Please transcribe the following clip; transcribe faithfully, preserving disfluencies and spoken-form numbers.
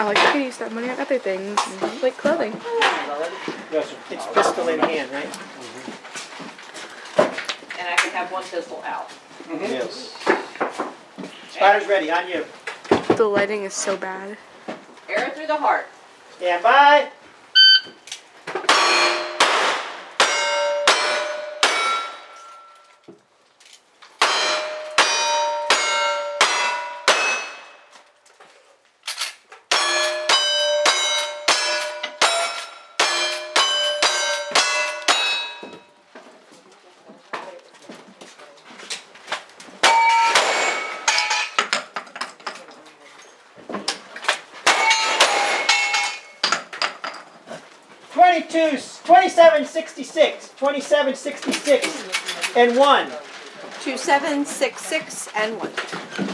I like to use that money on other things, mm-hmm. like clothing. It's pistol in hand, right? Mm-hmm. And I can have one pistol out. Mm-hmm. Yes. Spotter's ready, on you. The lighting is so bad. Arrow through the heart. Stand by. twenty-seven sixty-six, twenty-seven sixty-six, and one. two seven six six and one.